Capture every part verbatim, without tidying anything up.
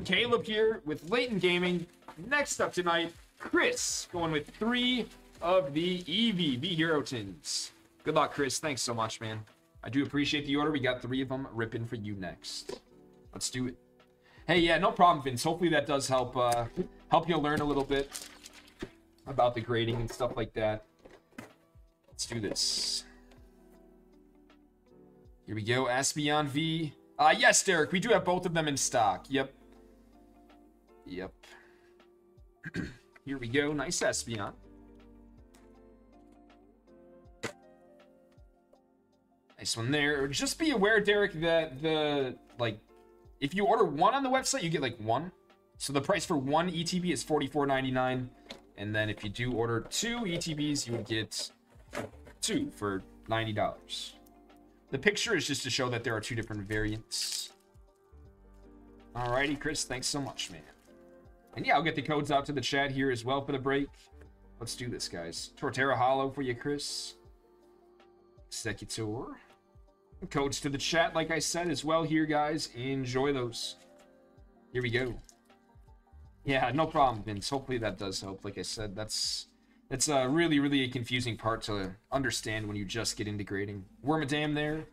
Caleb here with Layton Gaming. Next up tonight, Chris going with three of the Eevee Hero tins. Good luck, Chris. Thanks so much, man. I do appreciate the order. We got three of them ripping for you next. Let's do it. Hey, yeah, no problem, Vince. Hopefully that does help uh, help you learn a little bit about the grading and stuff like that. Let's do this. Here we go, Aspeon V. Uh, yes, Derek, we do have both of them in stock. Yep. Yep. Here we go. Nice Espeon. Nice one there. Just be aware, Derek, that the, like, if you order one on the website, you get, like, one. So the price for one E T B is forty-four ninety-nine. And then if you do order two E T Bs, you would get two for ninety dollars. The picture is just to show that there are two different variants. Alrighty, Chris. Thanks so much, man. And yeah, I'll get the codes out to the chat here as well for the break. Let's do this, guys. Torterra Hollow for you, Chris. Secutor. Codes to the chat, like I said, as well here, guys. Enjoy those. Here we go. Yeah, no problem, Vince. Hopefully that does help. Like I said, that's that's a really, really a confusing part to understand when you just get into grading. Wormadam there.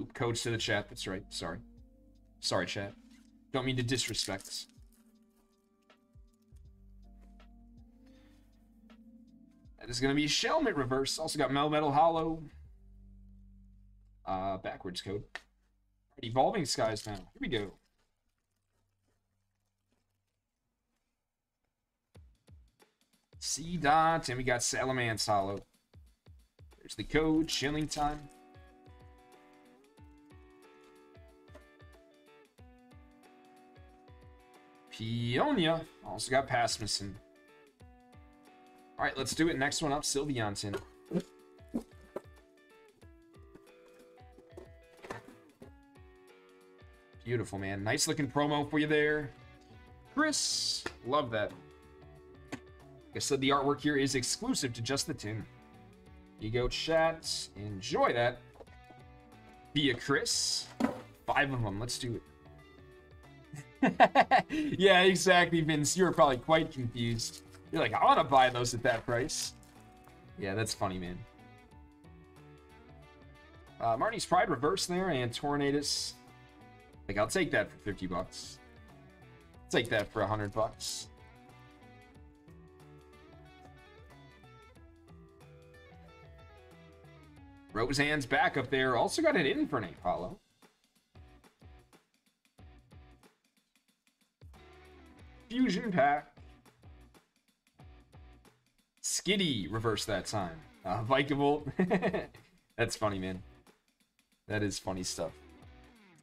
Oop, codes to the chat. That's right. Sorry. Sorry, chat. Don't mean to disrespect. That is going to be Shelmet reverse. Also got Melmetal Hollow. Uh, backwards code. Evolving Skies now. Here we go. C dot, and we got Salamence Hollow. There's the code. Chilling Time. Peonia. Also got Pasmussen. All right, let's do it. Next one up, Sylveonton. Beautiful, man. Nice looking promo for you there, Chris. Love that. Like I said, the artwork here is exclusive to just the tin. You go, chat. Enjoy that. Be a Chris. Five of them. Let's do it. Yeah, exactly, Vince. You were probably quite confused. You're like, I want to buy those at that price. Yeah, that's funny, man. Uh, Marty's Pride reverse there and Tornadus. Like, I'll take that for fifty bucks. Take that for one hundred bucks. Roseanne's back up there. Also got an Infernape Hollow. Fusion pack. Skitty reverse that time. Uh, Vikavolt. That's funny, man. That is funny stuff.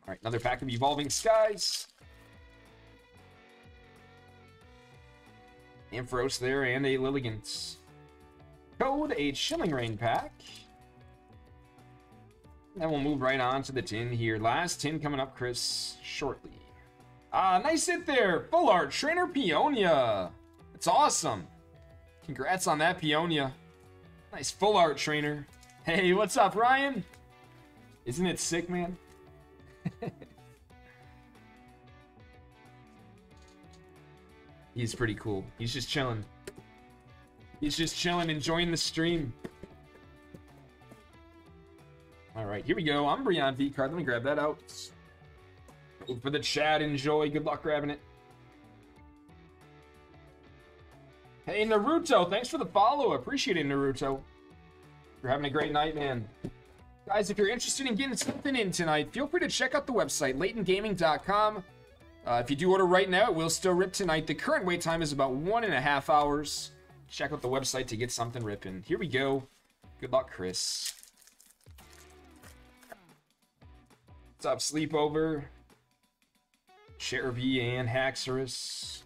All right, another pack of Evolving Skies. Ampharos there and a Lilligant. Code, a Chilling Rain pack. Then we'll move right on to the tin here. Last tin coming up, Chris, shortly. Ah, nice hit there. Full art trainer Peonia. That's awesome. Congrats on that, Peonia. Nice full art trainer. Hey, what's up, Ryan? Isn't it sick, man? He's pretty cool. He's just chilling. He's just chilling, enjoying the stream. All right, here we go. I'm Breon V card. Let me grab that out. For the chat, enjoy. Good luck grabbing it. Hey, Naruto, thanks for the follow. Appreciate it, Naruto. You're having a great night, man. Guys, if you're interested in getting something in tonight, feel free to check out the website, layton gaming dot com. Uh, if you do order right now, it will still rip tonight. The current wait time is about one and a half hours. Check out the website to get something ripping. Here we go. Good luck, Chris. What's up, Sleepover? Cherubi and Haxorus.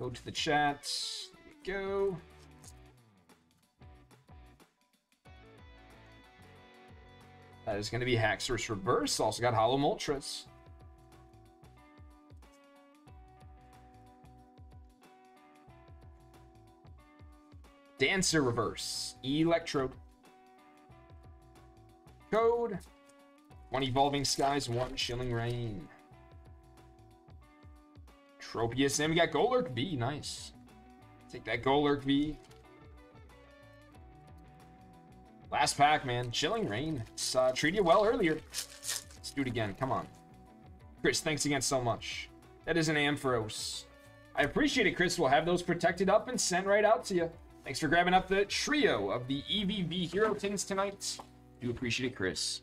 Go to the chat. There we go. That is going to be Haxorus reverse. Also got Hollow Moltres. Dancer reverse. Electro. Code. One Evolving Skies, one Chilling Rain. Tropius, and we got Golurk V. Nice. Take that Golurk V. Last pack, man. Chilling Rain. Uh, treated you well earlier. Let's do it again. Come on. Chris, thanks again so much. That is an Ampharos. I appreciate it, Chris. We'll have those protected up and sent right out to you. Thanks for grabbing up the trio of the Eevee Hero tins tonight. Do appreciate it, Chris.